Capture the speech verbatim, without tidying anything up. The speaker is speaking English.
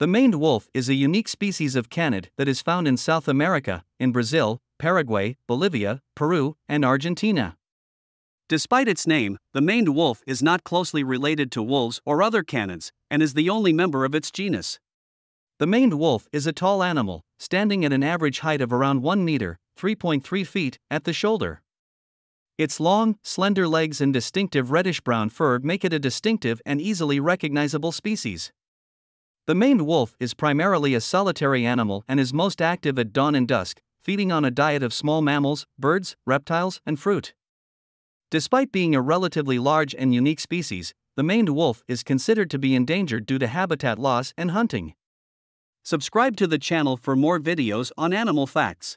The maned wolf is a unique species of canid that is found in South America, in Brazil, Paraguay, Bolivia, Peru, and Argentina. Despite its name, the maned wolf is not closely related to wolves or other canids, and is the only member of its genus. The maned wolf is a tall animal, standing at an average height of around one meter, three point three feet, at the shoulder. Its long, slender legs and distinctive reddish-brown fur make it a distinctive and easily recognizable species. The maned wolf is primarily a solitary animal and is most active at dawn and dusk, feeding on a diet of small mammals, birds, reptiles, and fruit. Despite being a relatively large and unique species, the maned wolf is considered to be endangered due to habitat loss and hunting. Subscribe to the channel for more videos on animal facts.